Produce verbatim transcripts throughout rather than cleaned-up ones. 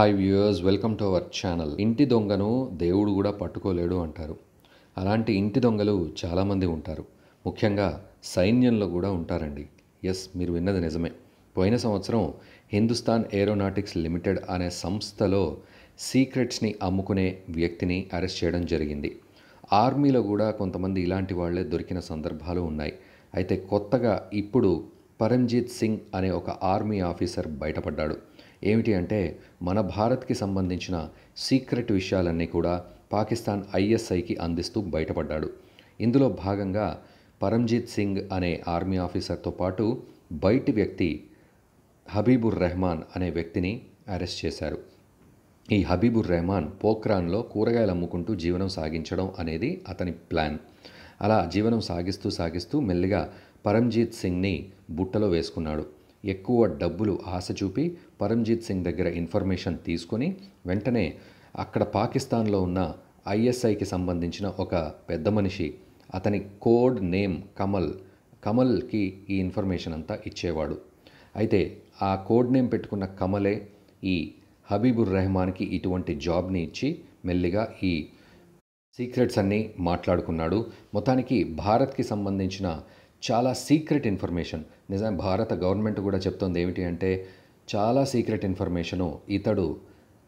Hi viewers, welcome to our channel. ఇంటి దొంగను దేవుడు కూడా పట్టుకోలేడు అంటారు. అలాంటి ఇంటి దొంగలు చాలామంది ఉంటారు, ముఖ్యంగా సైన్యంలో కూడా ఉంటారండి. ఎస్, మీరు విన్నది నిజమే. పోయిన సంవత్సరం హిందుస్థాన్ ఏరోనాటిక్స్ లిమిటెడ్ అనే సంస్థలో సీక్రెట్స్ని అమ్ముకునే వ్యక్తిని అరెస్ట్ చేయడం జరిగింది. ఆర్మీలో కూడా కొంతమంది ఇలాంటి వాళ్లే దొరికిన సందర్భాలు ఉన్నాయి. అయితే కొత్తగా ఇప్పుడు పరంజీత్ సింగ్ అనే ఒక ఆర్మీ ఆఫీసర్ బయటపడ్డాడు. ఏమిటి అంటే, మన భారత్కి సంబంధించిన సీక్రెట్ విషయాలన్నీ కూడా పాకిస్తాన్ ఐఎస్ఐకి అందిస్తూ బయటపడ్డాడు. ఇందులో భాగంగా పరంజీత్ సింగ్ అనే ఆర్మీ ఆఫీసర్తో పాటు బయటి వ్యక్తి హబీబుర్ రెహమాన్ అనే వ్యక్తిని అరెస్ట్ చేశారు. ఈ హబీబుర్ రెహమాన్ పోఖ్రాన్లో కూరగాయలు అమ్ముకుంటూ జీవనం సాగించడం అనేది అతని ప్లాన్. అలా జీవనం సాగిస్తూ సాగిస్తూ మెల్లిగా పరంజీత్ సింగ్ని బుట్టలో వేసుకున్నాడు. ఎక్కువ డబ్బులు ఆశ చూపి పరంజీత్ సింగ్ దగ్గర ఇన్ఫర్మేషన్ తీసుకొని వెంటనే అక్కడ పాకిస్తాన్లో ఉన్న ఐఎస్ఐకి సంబంధించిన ఒక పెద్ద మనిషి, అతని కోడ్ నేమ్ కమల్, కమల్కి ఈ ఇన్ఫర్మేషన్ అంతా ఇచ్చేవాడు. అయితే ఆ కోడ్ నేమ్ పెట్టుకున్న కమలే ఈ హబీబుర్ రెహమాన్కి ఇటువంటి జాబ్ని ఇచ్చి మెల్లిగా ఈ సీక్రెట్స్ అన్నీ మాట్లాడుకున్నాడు. మొత్తానికి భారత్కి సంబంధించిన చాలా సీక్రెట్ ఇన్ఫర్మేషన్, నిజాం భారత గవర్నమెంట్ కూడా చెప్తోంది ఏమిటి అంటే, చాలా సీక్రెట్ ఇన్ఫర్మేషను ఇతడు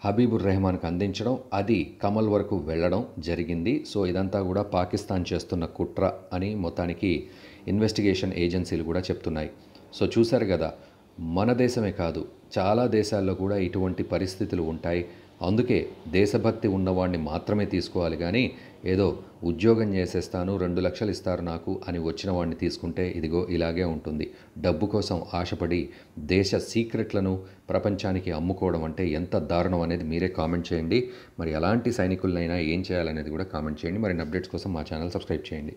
హబీబుర్ రెహమాన్కి అందించడం, అది కమల్ వరకు వెళ్ళడం జరిగింది. సో ఇదంతా కూడా పాకిస్తాన్ చేస్తున్న కుట్ర అని మొత్తానికి ఇన్వెస్టిగేషన్ ఏజెన్సీలు కూడా చెప్తున్నాయి. సో చూశారు కదా, మన దేశమే కాదు చాలా దేశాల్లో కూడా ఇటువంటి పరిస్థితులు ఉంటాయి. అందుకే దేశభక్తి ఉన్నవాడిని మాత్రమే తీసుకోవాలి, కానీ ఏదో ఉద్యోగం చేసేస్తాను, రెండు లక్షలు ఇస్తారు నాకు అని వచ్చిన వాడిని తీసుకుంటే ఇదిగో ఇలాగే ఉంటుంది. డబ్బు కోసం ఆశపడి దేశ సీక్రెట్లను ప్రపంచానికి అమ్ముకోవడం అంటే ఎంత దారుణం అనేది మీరే కామెంట్ చేయండి. మరి అలాంటి సైనికులనైనా ఏం చేయాలనేది కూడా కామెంట్ చేయండి. మరి అప్డేట్స్ కోసం మా ఛానల్ సబ్స్క్రైబ్ చేయండి.